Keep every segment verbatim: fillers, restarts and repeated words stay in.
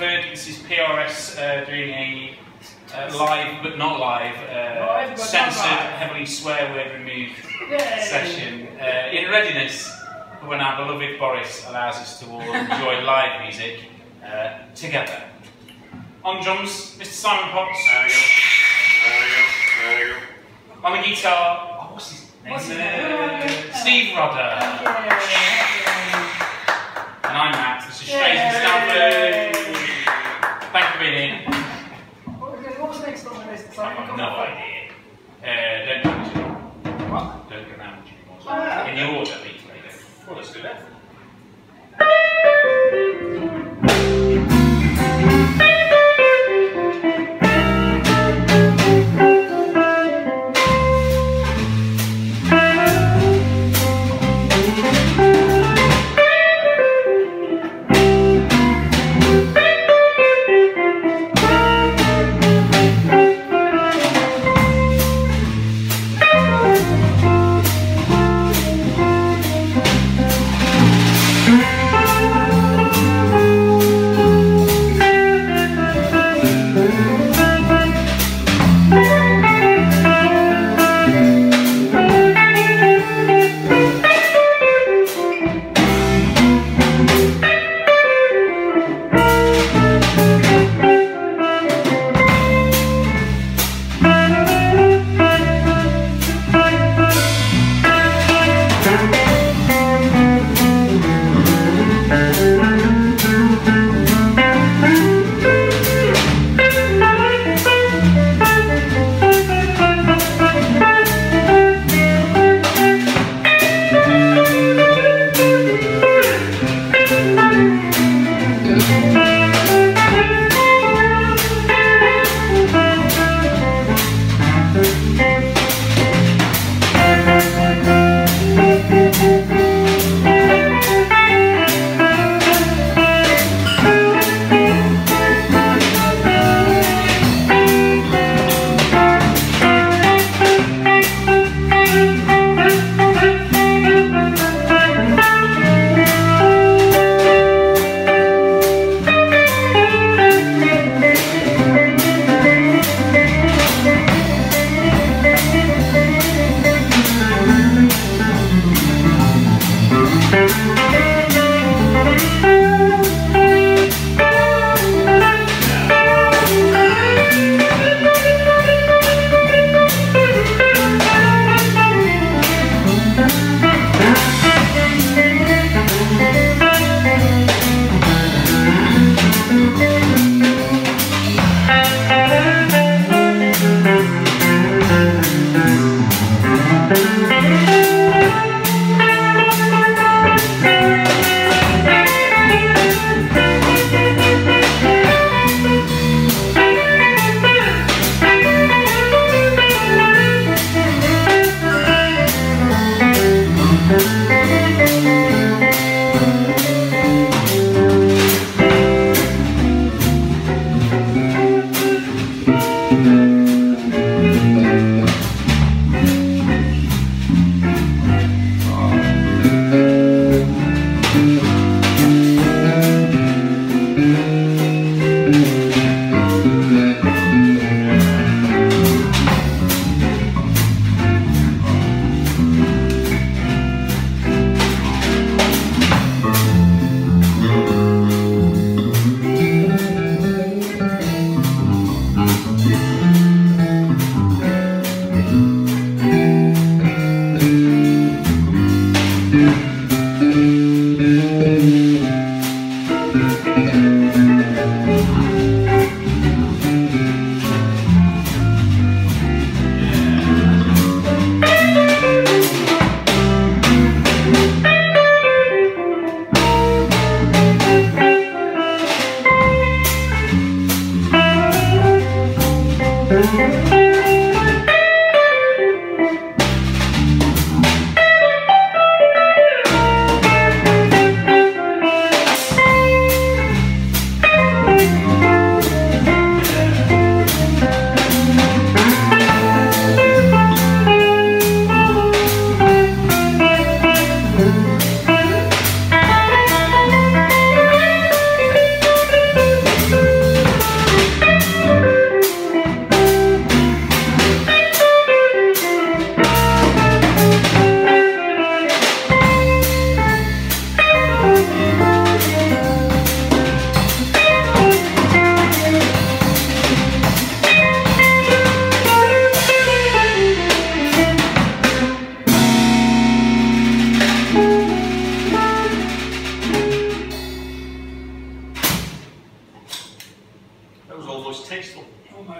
Stamford. This is P R S uh, doing a uh, live but not live, uh, live but censored, not live. heavily swear word removed session uh, in readiness for when our beloved Boris allows us to all enjoy live music uh, together. On drums, Mister Simon Potts. There you go. There you go. There you go. On the guitar, oh, what's his name? What's his name? Steve Rodder. And I'm Matt. This is Straight's Coffee. Thank you for being here. What was next on the list? I have no idea. Uh, don't do it. What? Don't go around with you anymore. In the order that you play it. Well, let's do that.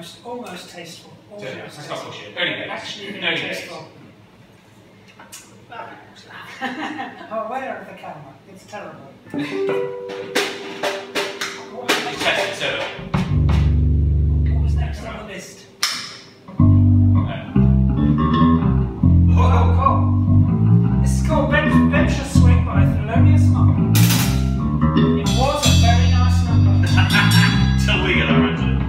almost, almost tasteful. Almost yeah, it's tasteful. Not bullshit. Only actually, no tasteful. Oh, where is the camera? It's terrible. Test it, sir. What was next on the list? No. Oh, cool. This is called Bench, bench a Swing by Thelonious Monk. It was a very nice number. Till we get around to it.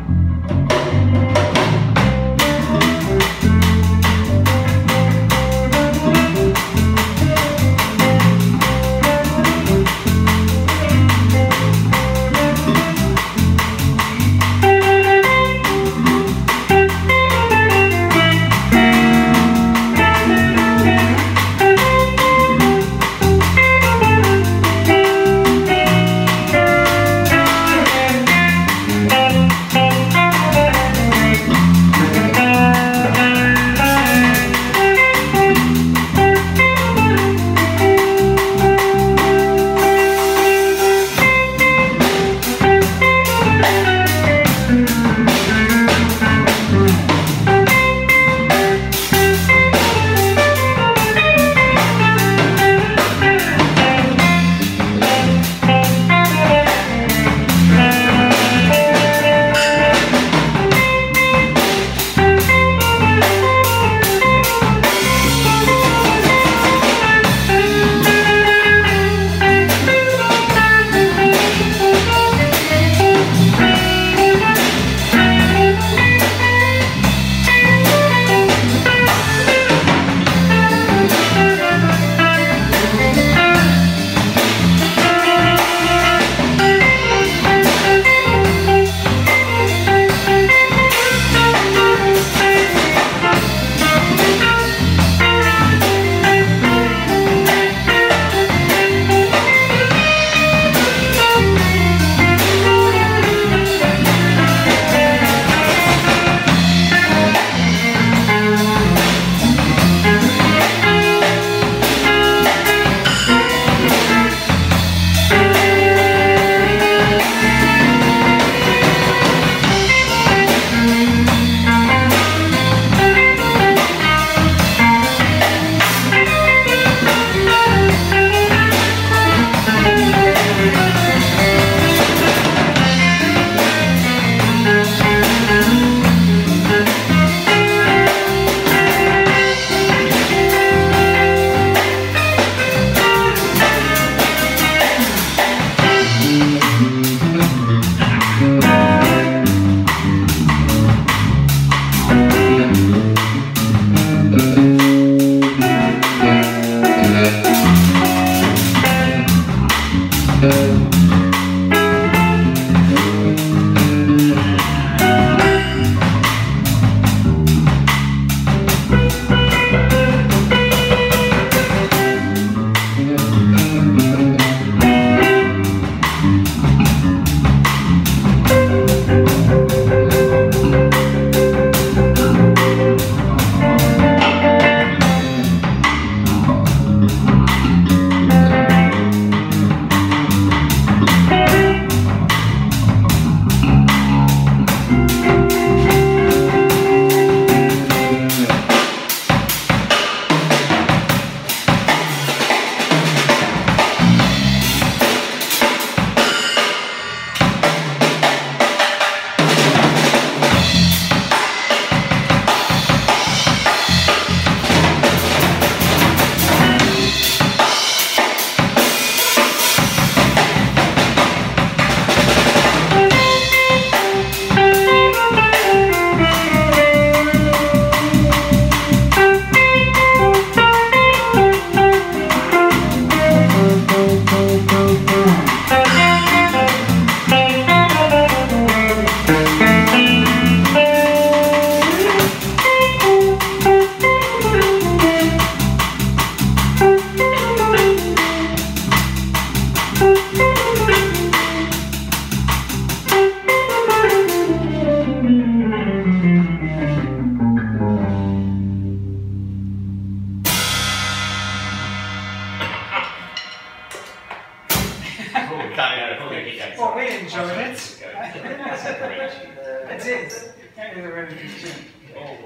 there anything to drink? Oh,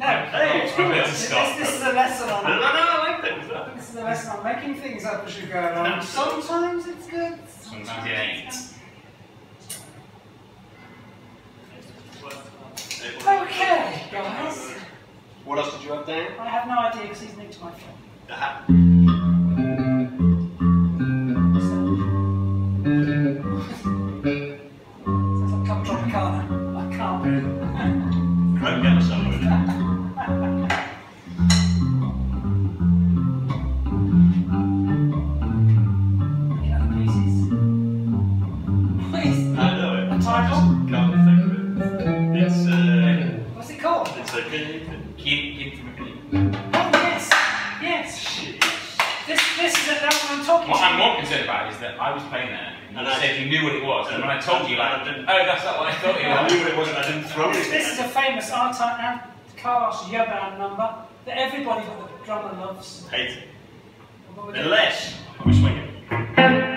no, hey, it's good. This, this is the lesson on. No, no, I like that. This is the lesson on making things up as you go along. Sometimes it's good. Sometimes it ain't. Okay, guys. What else did you have there? I have no idea because he's new to my phone. Uh-huh. Sounds like Come Tropicana. I can't. Great game of sandwich. About is that I was playing there, and you I said you knew what it was, and when I told you, like, oh, that's not what I thought it was. I knew what it was, and I didn't throw it. This is a famous Artan Kara's Yaban number that everybody but the drummer loves. Hates it. Unless we swing it. Thank you.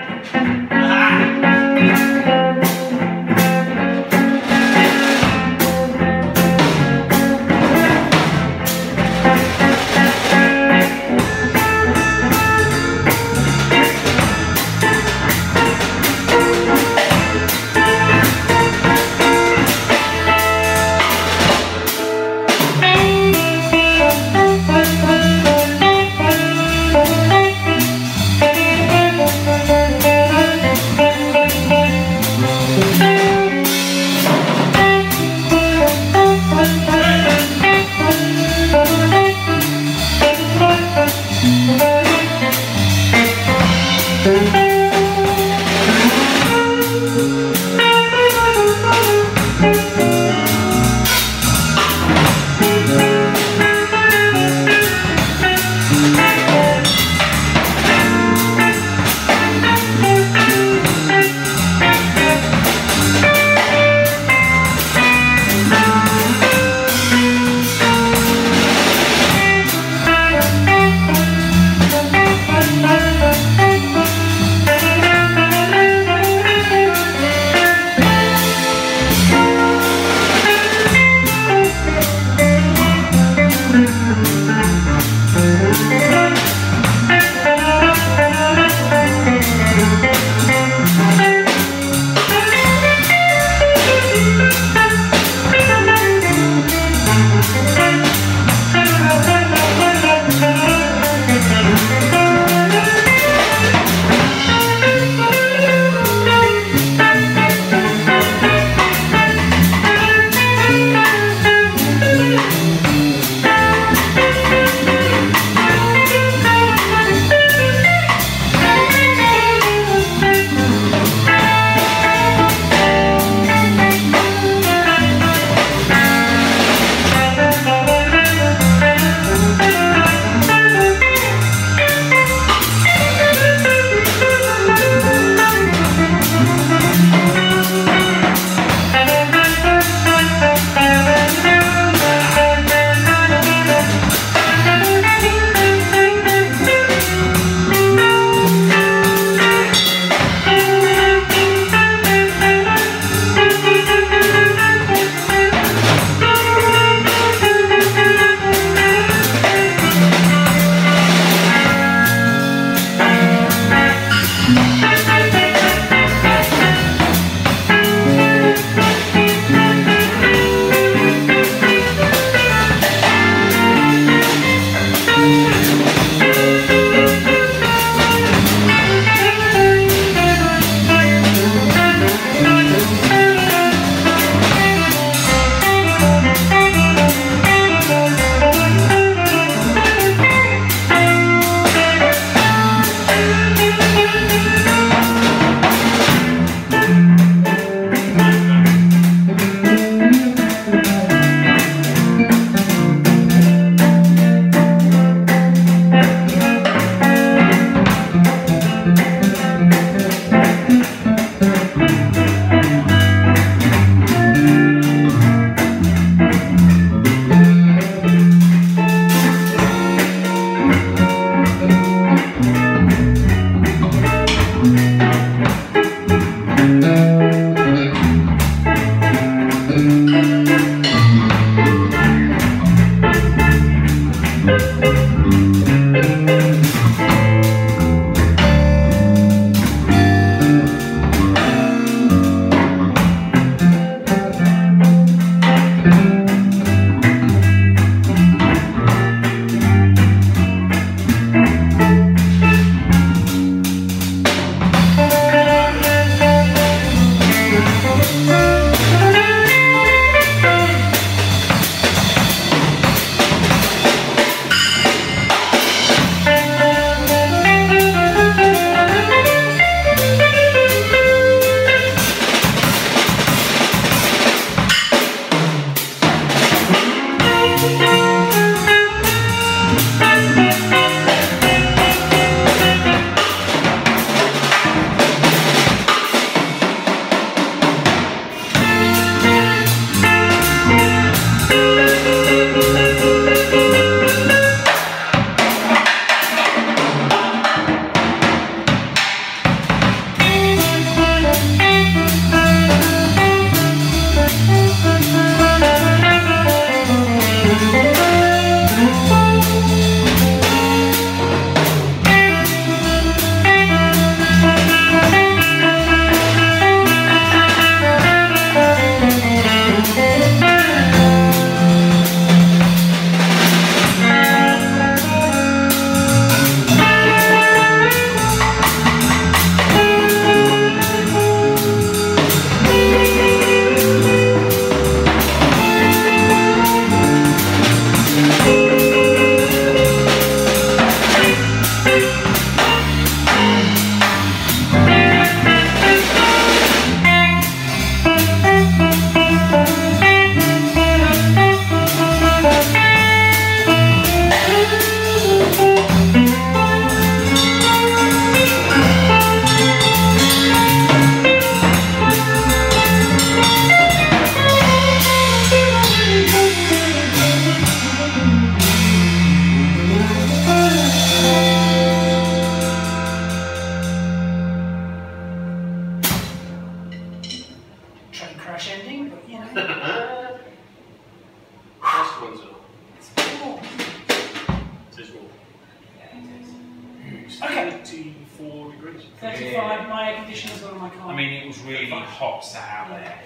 thirty-five, yeah. My air conditioner's on my car. I mean, it was really hot sat out yeah. there.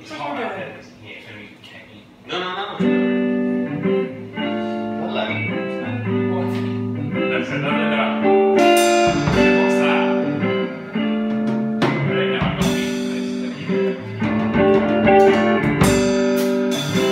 It's so hot out there. Yeah, it's going to be cakey. No, no, no. Hello. What? That's it, no, no, no. Thank you.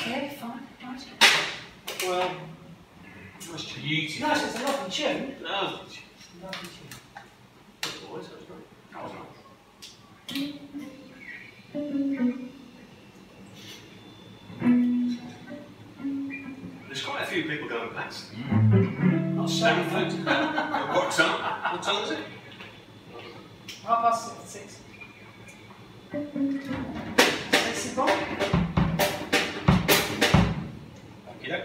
Okay, fine. Nice. Well, nice to you too. Nice, it's a lovely tune. Lovely tune. Lovely tune. That was great. That was nice. There's quite a few people going past. Mm. Not Stamford. What time? What time is it? Half past six. Six o'clock. Yep.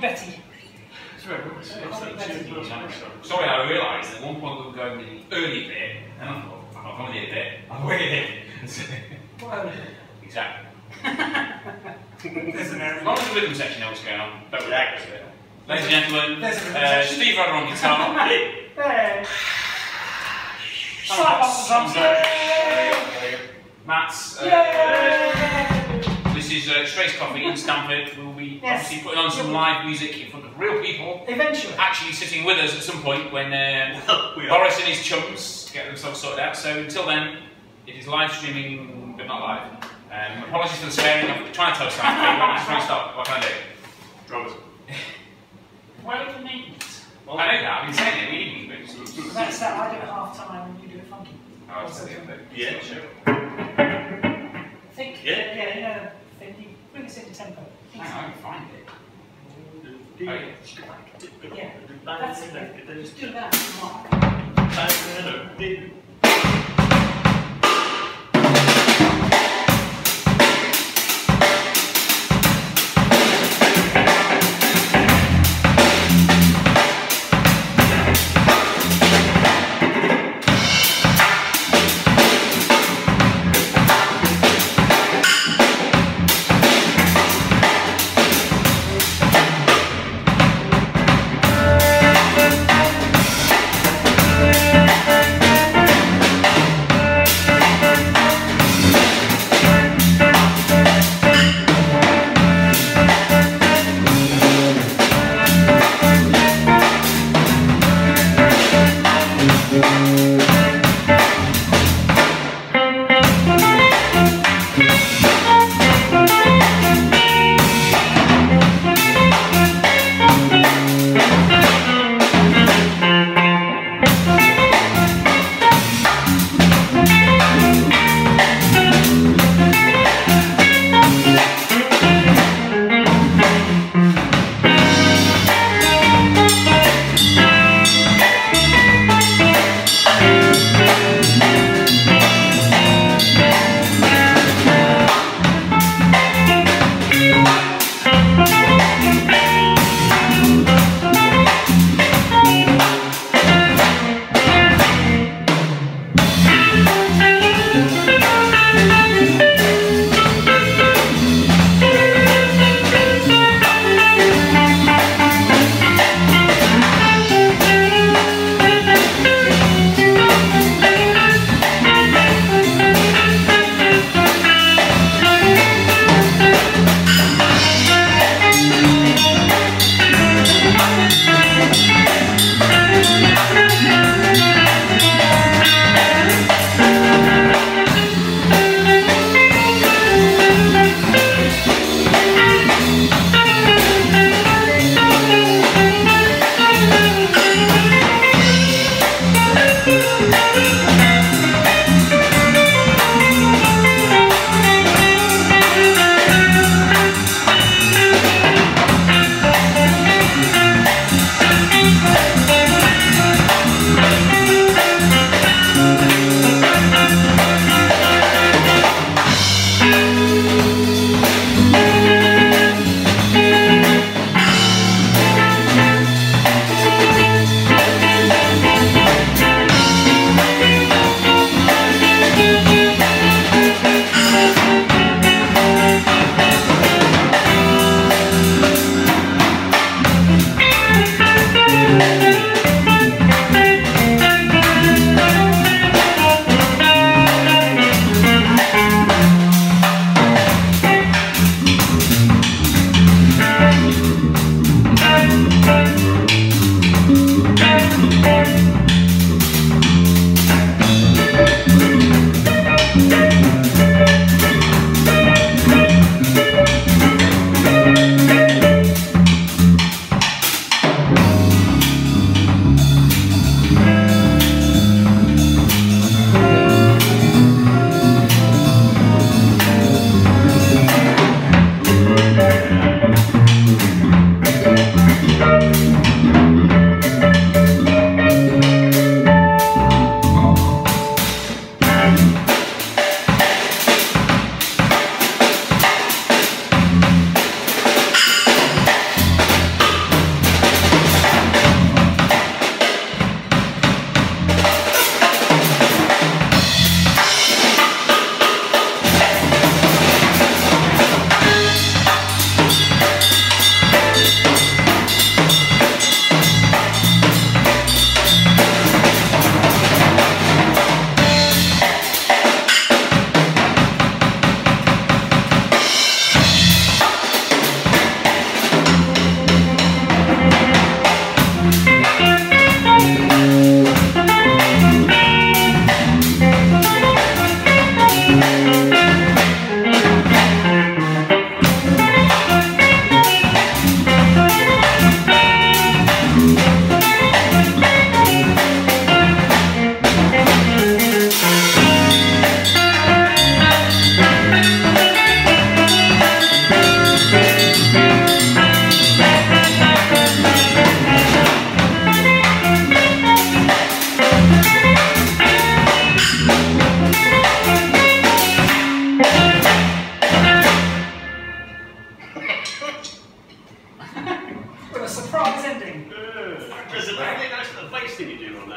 Betty. Sorry, Sorry, I realised at one point we were going with the early bit, and I thought, I'm not going to do a bit, I'm waiting. Well, exactly. There's an error. As long as the rhythm section knows what's going on, but with that, ladies and gentlemen, uh, Steve Rodder on guitar. Hey! Slap off the drums! Yay! Matt's. Uh, uh, this is uh, Straight's Coffee in Stamford. We'll be yes. obviously putting on some live music in front of real people. Eventually. Actually sitting with us at some point when uh, Boris and his chums get themselves sorted out. So until then, it is live streaming, but not live. Um, apologies for the swearing. I'm trying to tell something, but it's trying to stop. What can I do? Drummers. Why don't you mean it? Well, I know that. I've been saying it. We need to move it. That's that. I do it half time and you do it funky. Oh, I'll tell you a bit. Yeah, sure. I think. Yeah. Yeah, you know, think, bring us into tempo. Hang on, I can find it. Oh, yeah. Yeah. That's it. Just do that. Thank you.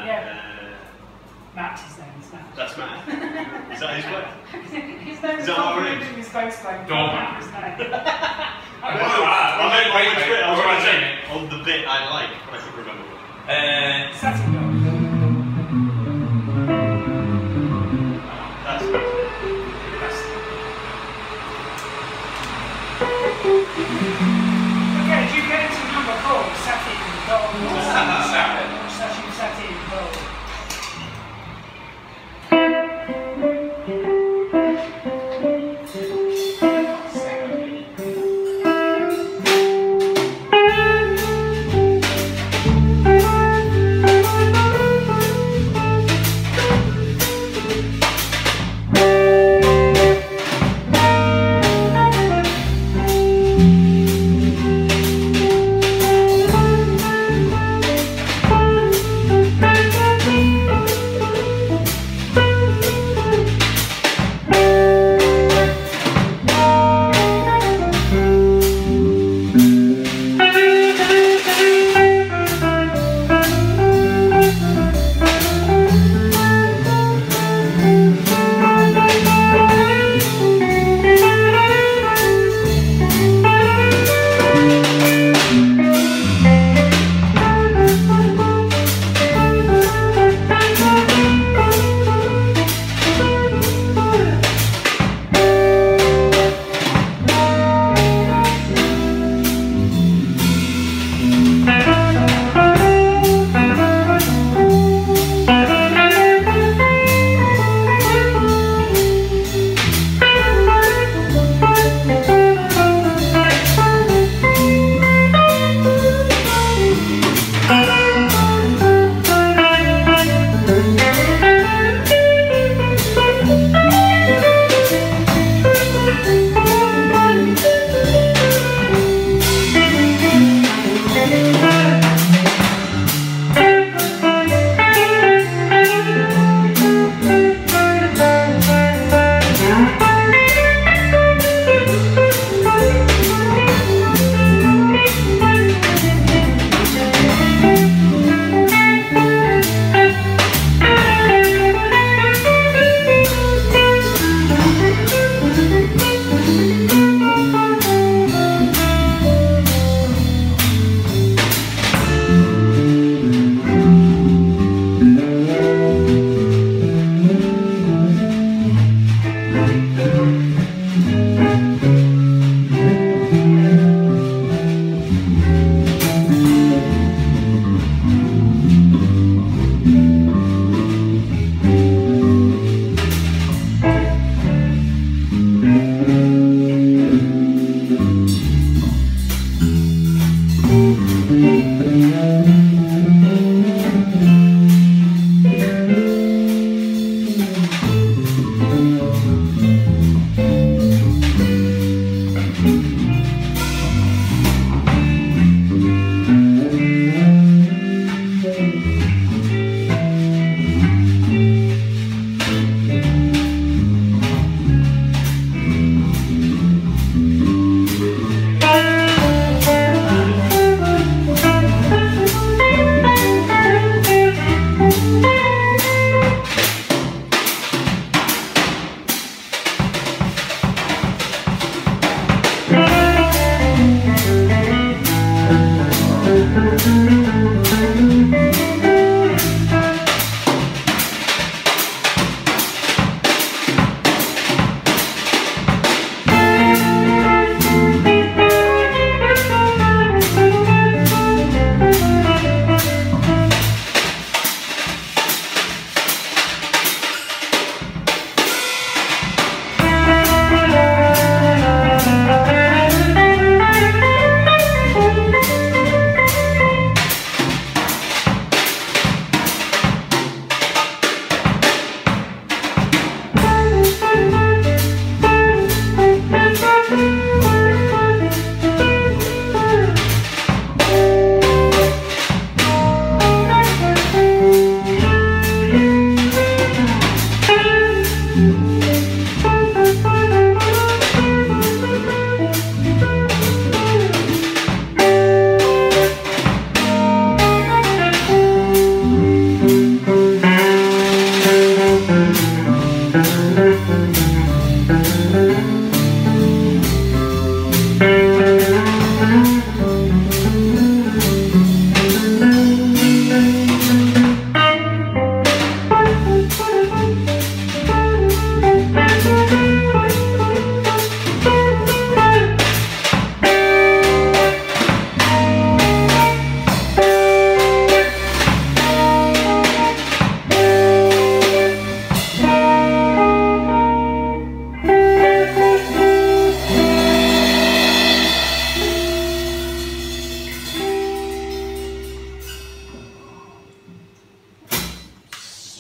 Yeah. Uh, Matt, his name is Matt. That's Matt. Is that his way? His name is not orange. His face name. Dorman. On the bit I like, but I couldn't remember what. Uh, Saturday. That's fantastic. Okay, do you get into number four? Satin gold. Satin satin gold. Satin gold.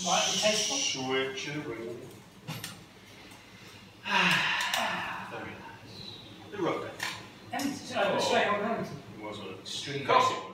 Might be tasteful. Switch it around. Ah, very nice. The road. It was an extreme gossip.